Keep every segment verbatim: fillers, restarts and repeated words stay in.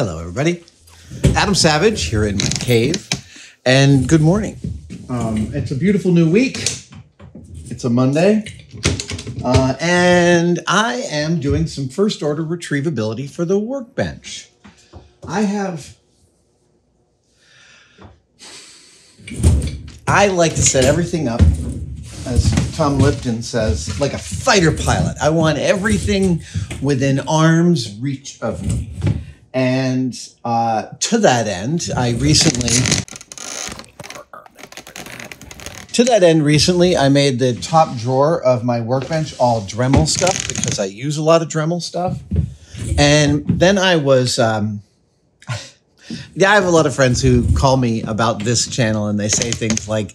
Hello, everybody. Adam Savage here in my cave, and good morning. Um, it's a beautiful new week. It's a Monday, uh, and I am doing some first-order retrievability for the workbench. I have... I like to set everything up, as Tom Lipton says, like a fighter pilot. I want everything within arm's reach of me. And uh, to that end, I recently, to that end recently, I made the top drawer of my workbench all Dremel stuff because I use a lot of Dremel stuff. And then I was, um, yeah, I have a lot of friends who call me about this channel and they say things like,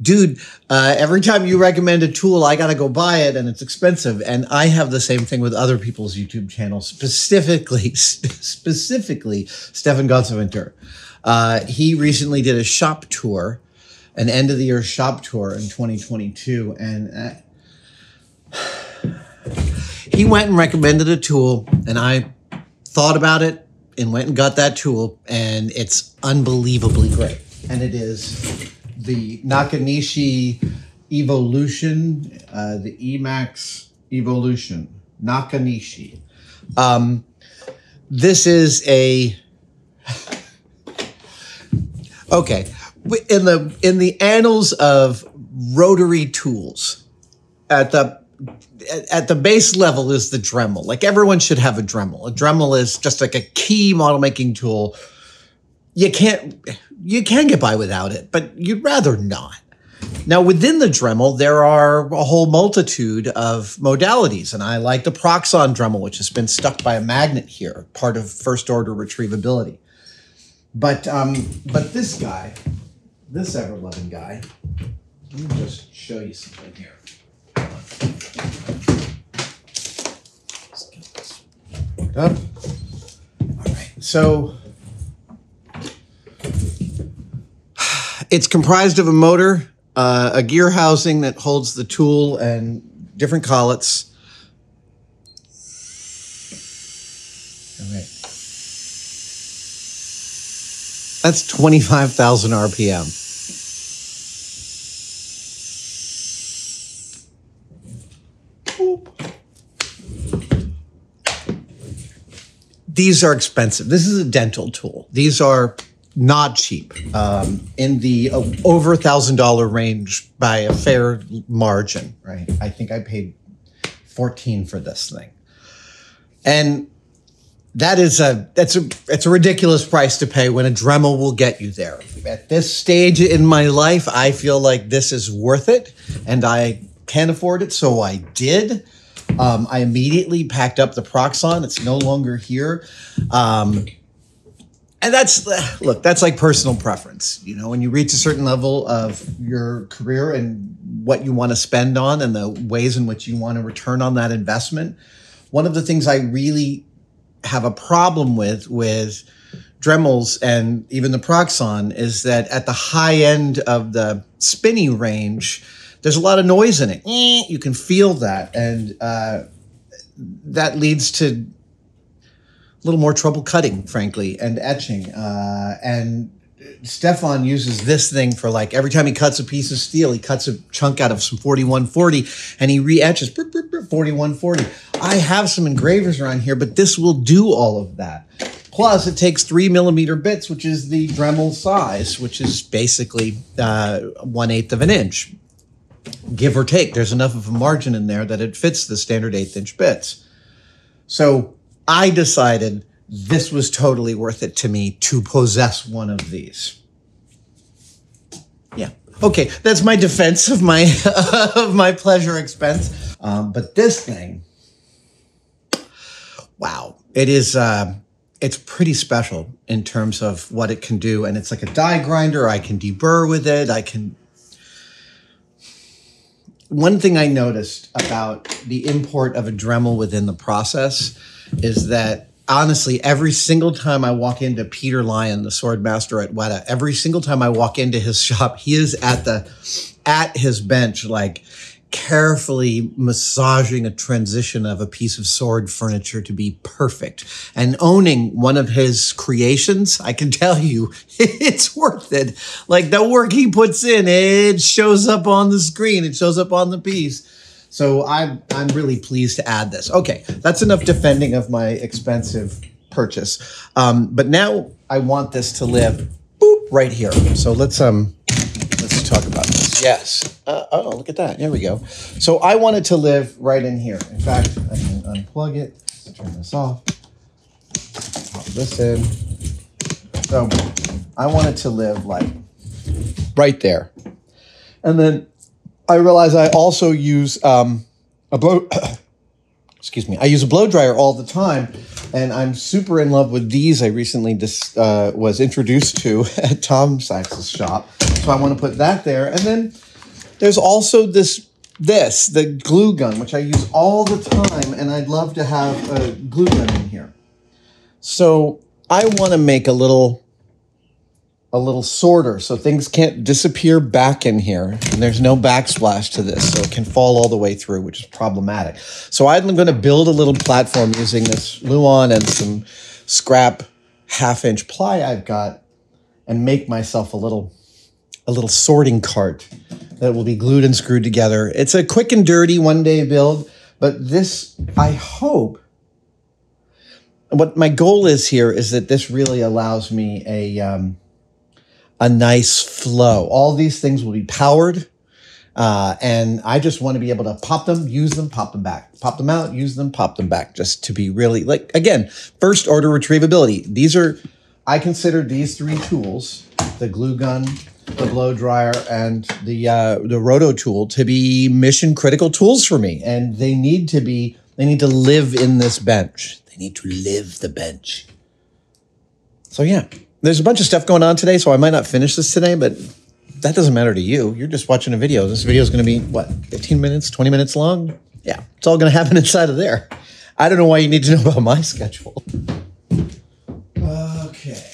dude, uh, every time you recommend a tool, I got to go buy it and it's expensive. And I have the same thing with other people's YouTube channels, specifically, specifically Stefan uh, He recently did a shop tour, an end of the year shop tour in twenty twenty-two. And uh, he went and recommended a tool and I thought about it and went and got that tool. And it's unbelievably great. And it is the Nakanishi Evolution, uh, the Emax Evolution, Nakanishi. Um, this is a, okay, in the, in the annals of rotary tools, at the, at the base level is the Dremel. Like everyone should have a Dremel. A Dremel is just like a key model making tool. You can't, you can get by without it, but you'd rather not. Now, within the Dremel, there are a whole multitude of modalities, and I like the Proxxon Dremel, which has been stuck by a magnet here, part of first-order retrievability. But, um, but this guy, this ever-loving guy, let me just show you something here. Hold on. Let's get this worked up. All right, so... it's comprised of a motor, uh, a gear housing that holds the tool, and different collets. All right. That's twenty-five thousand R P M. Boop. These are expensive. This is a dental tool. These are not cheap, um, in the uh, over a thousand dollar range by a fair margin, right? I think I paid fourteen for this thing. And that is a, that's a, it's a ridiculous price to pay when a Dremel will get you there. At this stage in my life, I feel like this is worth it and I can afford it. So I did. Um, I immediately packed up the Proxxon. It's no longer here. Um, And that's, look, that's like personal preference. You know, when you reach a certain level of your career and what you want to spend on and the ways in which you want to return on that investment, one of the things I really have a problem with, with Dremels and even the Proxxon, is that at the high end of the spinny range, there's a lot of noise in it. You can feel that. And uh, that leads to a little more trouble cutting, frankly, and etching. Uh, and Stefan uses this thing for, like, every time he cuts a piece of steel, he cuts a chunk out of some forty-one forty and he re-etches forty-one forty. I have some engravers around here, but this will do all of that. Plus, it takes three millimeter bits, which is the Dremel size, which is basically uh, one-eighth of an inch, give or take. There's enough of a margin in there that it fits the standard eighth-inch bits. So I decided this was totally worth it to me to possess one of these. Yeah. Okay, that's my defense of my of my pleasure expense. Um, but this thing, wow, it is uh, it's pretty special in terms of what it can do, and it's like a die grinder. I can deburr with it. I can. One thing I noticed about the import of a Dremel within the process is that, honestly, every single time I walk into Peter Lyon, the sword master at Weta, every single time I walk into his shop, he is at the, at his bench, like, carefully massaging a transition of a piece of sword furniture to be perfect and owning one of his creations, I can tell you it's worth it. Like the work he puts in, it shows up on the screen, it shows up on the piece. So I'm, I'm really pleased to add this. Okay, that's enough defending of my expensive purchase. Um, but now I want this to live boop, right here. So let's, um, let's talk about this. Yes. Uh, oh, look at that. There we go. So I want it to live right in here. In fact, I can unplug it, turn this off, pop this in. So I want it to live like right there. And then I realize I also use um, a blow, excuse me, I use a blow dryer all the time. And I'm super in love with these. I recently just uh, was introduced to at Tom Sachs's shop. So I want to put that there. And then there's also this, this, the glue gun, which I use all the time. And I'd love to have a glue gun in here. So I want to make a little, a little sorter so things can't disappear back in here. And there's no backsplash to this. So it can fall all the way through, which is problematic. So I'm going to build a little platform using this Luan and some scrap half inch ply I've got and make myself a little a little sorting cart that will be glued and screwed together. It's a quick and dirty one day build, but this, I hope, what my goal is here is that this really allows me a, um, a nice flow. All these things will be powered. Uh, and I just want to be able to pop them, use them, pop them back, pop them out, use them, pop them back, just to be really like, again, first order retrievability. These are, I consider these three tools, the glue gun, the blow dryer, and the uh, the roto tool to be mission critical tools for me. And they need to be, they need to live in this bench. They need to live the bench. So yeah, there's a bunch of stuff going on today, so I might not finish this today, but that doesn't matter to you. You're just watching a video. This video is going to be, what, fifteen minutes, twenty minutes long? Yeah, it's all going to happen inside of there. I don't know why you need to know about my schedule. Okay.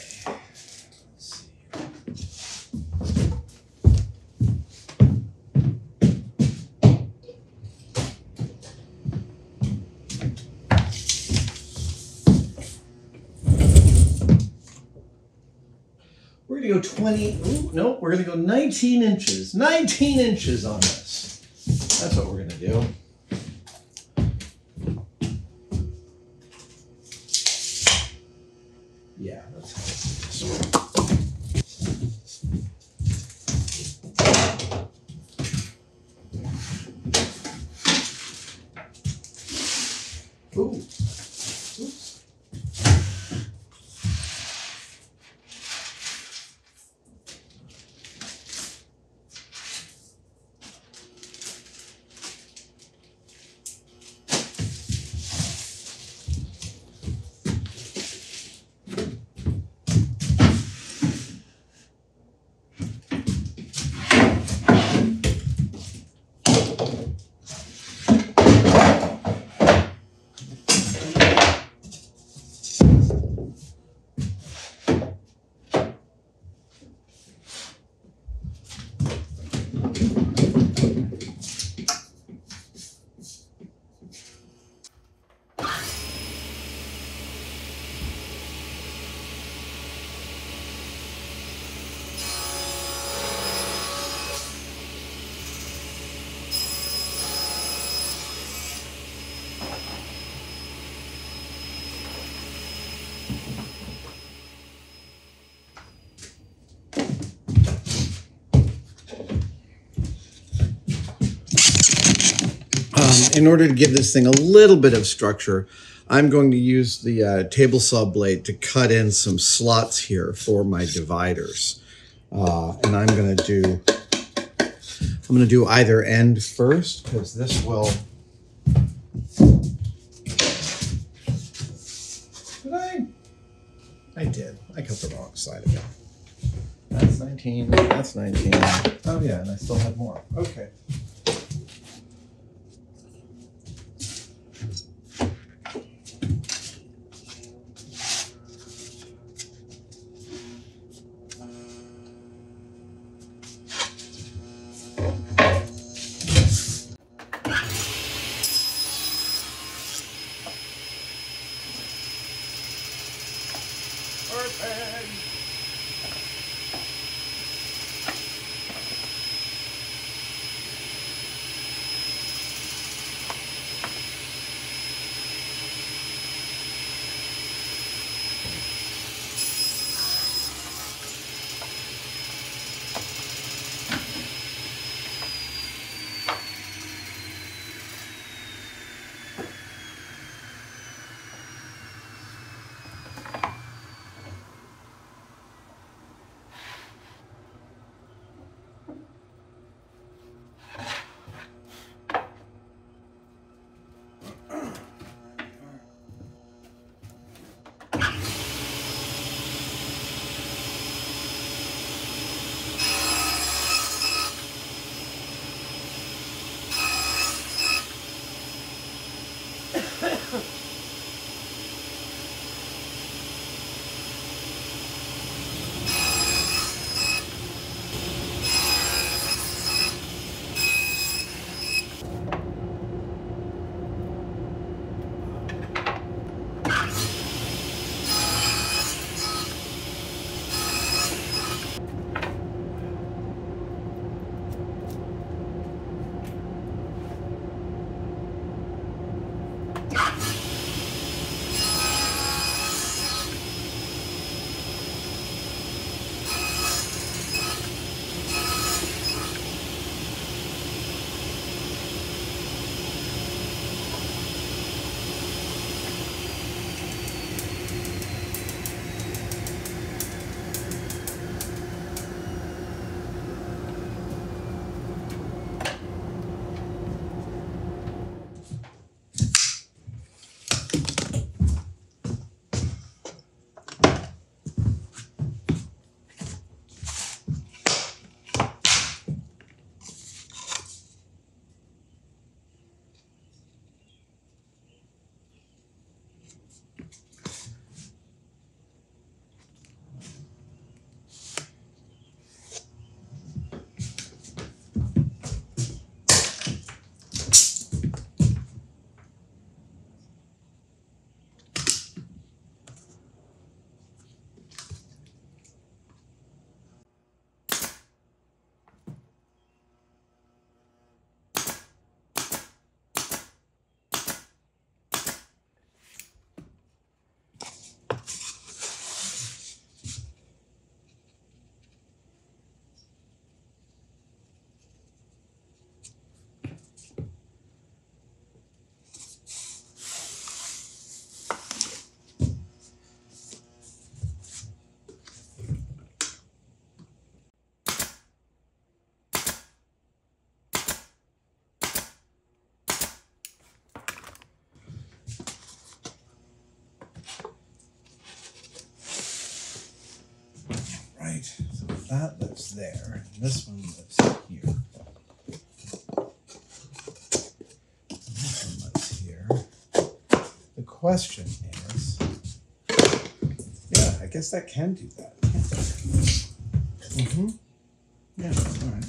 We're gonna go twenty, ooh, no, we're gonna go nineteen inches. nineteen inches on this. That's what we're gonna do. Yeah, that's how it's going to be. Ooh. In order to give this thing a little bit of structure, I'm going to use the uh, table saw blade to cut in some slots here for my dividers. Uh, and I'm gonna do, I'm gonna do either end first, because this will, did I? I did, I cut the wrong side of it. That's nineteen, that's nineteen. Oh yeah, and I still have more, okay. that lives there, and this one lives here. And this one lives here. The question is, yeah, I guess that can do that. Mm-hmm. Yeah, all right.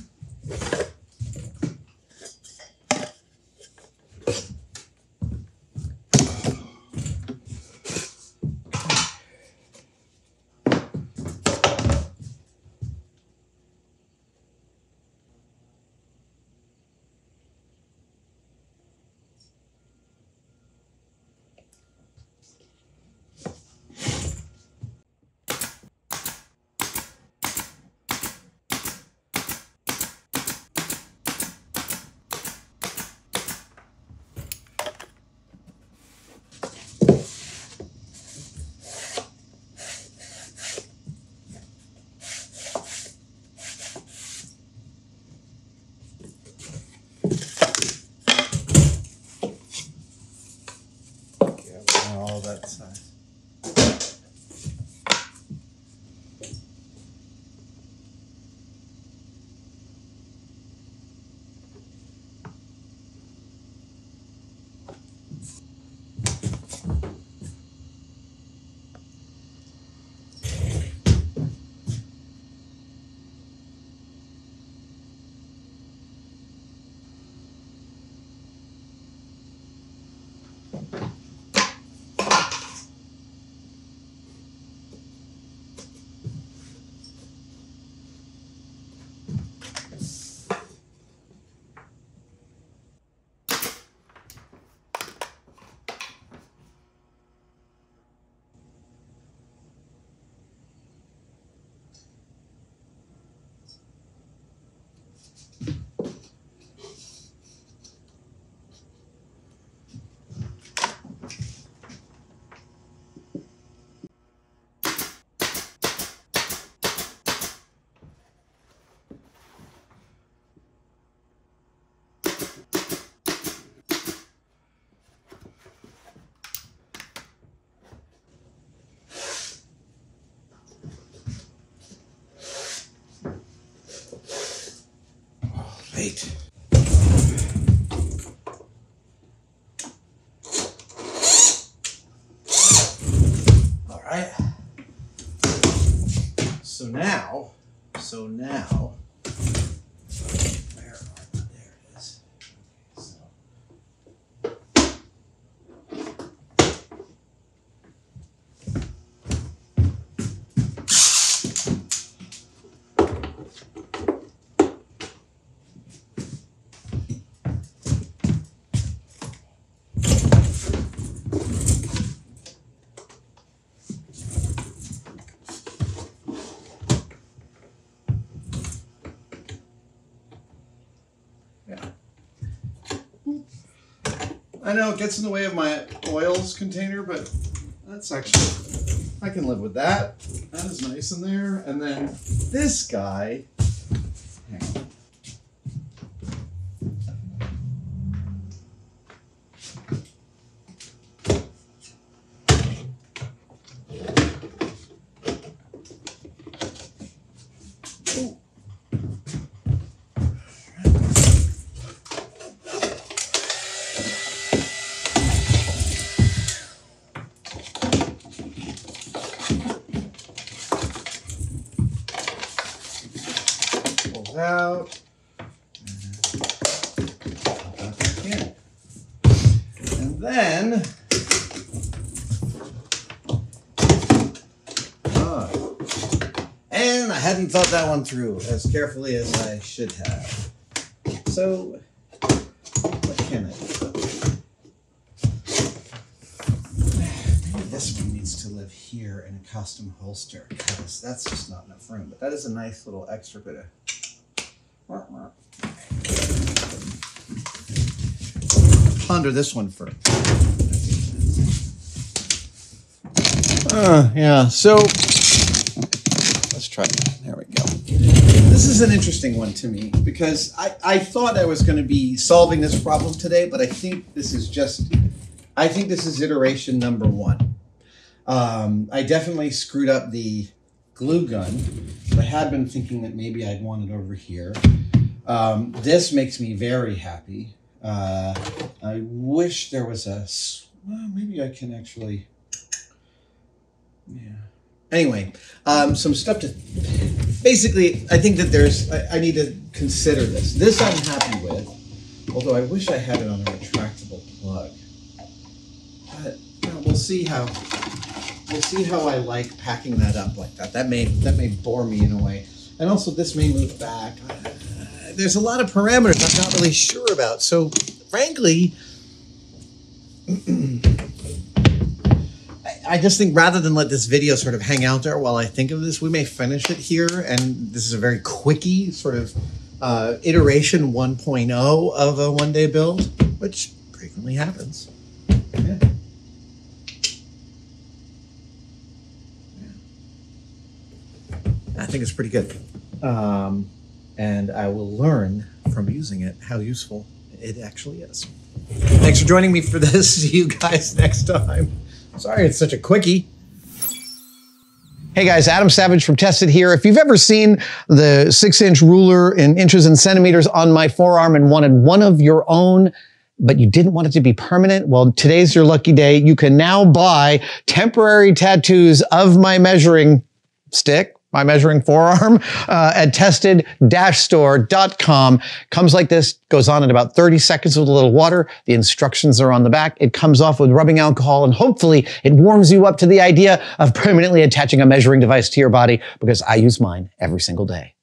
Eight. All right. So now, so now, where are we? There it is. Okay, so. I know it gets in the way of my oils container, but that's actually, I can live with that. That is nice in there. And then this guy, hang on. Out and pop that back in. And then oh, and I hadn't thought that one through as carefully as I should have. So what can I do? Maybe this one needs to live here in a custom holster because that's just not enough room. But that is a nice little extra bit of ponder this one for. Uh, yeah, so let's try that. There we go. This is an interesting one to me because I, I thought I was going to be solving this problem today, but I think this is just, I think this is iteration number one. Um, I definitely screwed up the glue gun. I had been thinking that maybe I'd want it over here. Um, this makes me very happy. Uh, I wish there was a, well, maybe I can actually, yeah. Anyway, um, some stuff to, basically, I think that there's, I, I need to consider this. This I'm happy with, although I wish I had it on a retractable plug. But you know, we'll see how, we'll see how I like packing that up like that. That may, that may bore me in a way. And also this may move back. Uh, there's a lot of parameters I'm not really sure about. So frankly, I just think rather than let this video sort of hang out there while I think of this, we may finish it here. And this is a very quickie sort of uh, iteration one point oh of a one-day build, which frequently happens. Yeah. Yeah. I think it's pretty good. Um, and I will learn from using it how useful it actually is. Thanks for joining me for this. See you guys next time. Sorry, it's such a quickie. Hey guys, Adam Savage from Tested here. If you've ever seen the six inch ruler in inches and centimeters on my forearm and wanted one of your own, but you didn't want it to be permanent, well, today's your lucky day. You can now buy temporary tattoos of my measuring stick, my measuring forearm, uh, at tested dash store dot com. Comes like this, goes on in about thirty seconds with a little water. The instructions are on the back. It comes off with rubbing alcohol, and hopefully it warms you up to the idea of permanently attaching a measuring device to your body, because I use mine every single day.